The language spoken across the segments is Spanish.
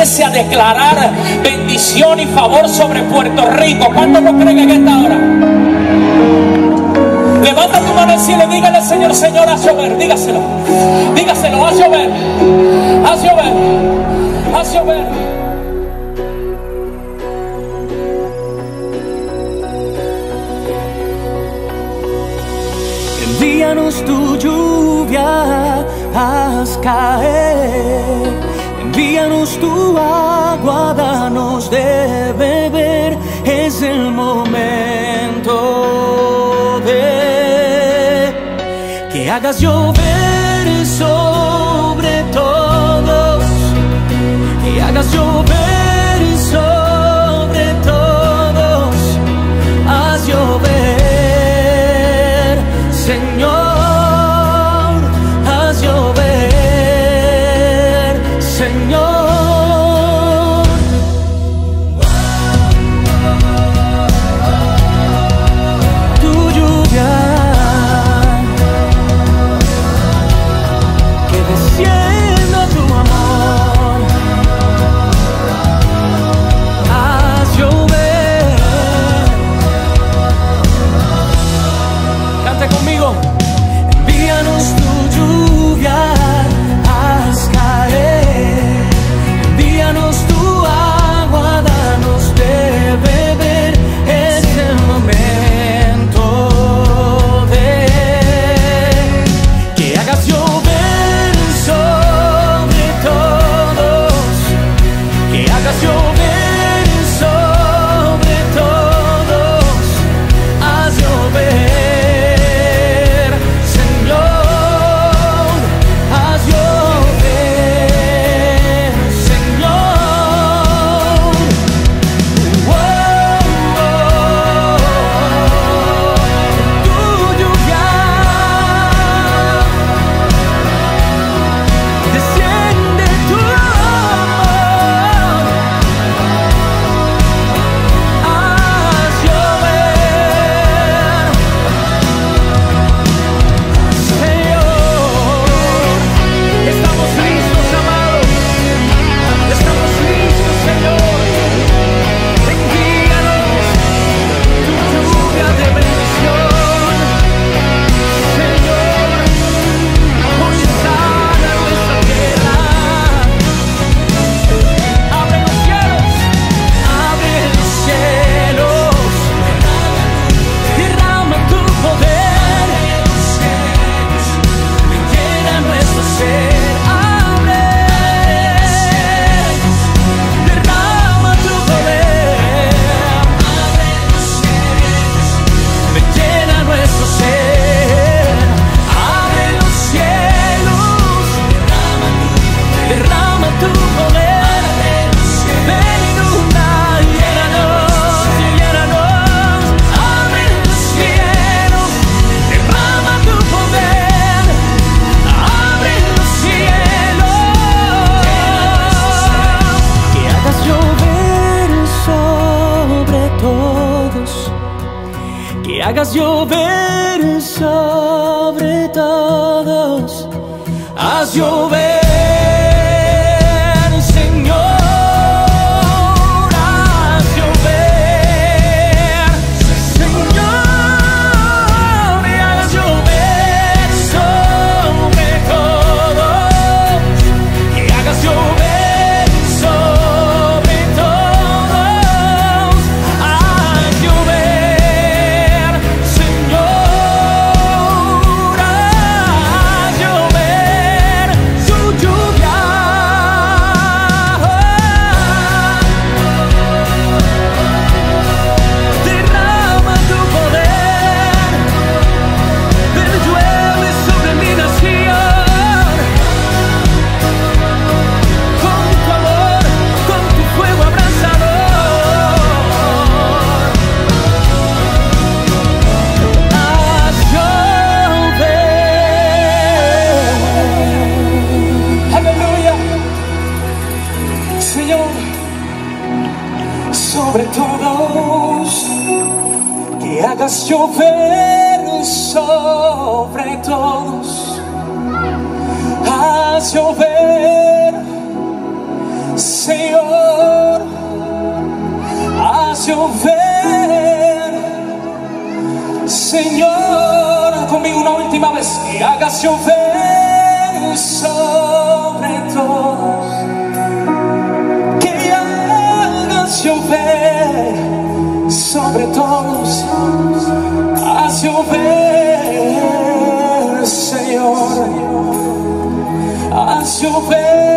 empiece a declarar bendición y favor sobre Puerto Rico. ¿Cuántos lo creen en esta hora? Levanta tu mano al cielo y dígale, Señor, Señor, haz llover. Dígaselo, dígaselo, haz llover, haz llover, haz llover. Envíanos tu lluvia, haz caer. Envíanos tu agua, danos de beber. Es el momento de que hagas llover sobre todos, que hagas llover sobre todos, haz llover. Señor, haz llover, Señor. Tu lluvia que descienda, tu amor, haz llover. Cante conmigo. Hagas llover sobre todos, haz llover. Sobre todos, que hagas llover sobre todos, haz llover, Señor, haz llover, Señor, conmigo una última vez, y hagas llover sobre todos, que hagas llover sobre todos, haz llover, Señor, haz llover.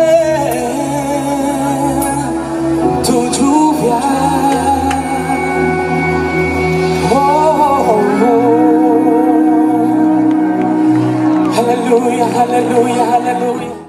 Hallelujah, hallelujah, hallelujah.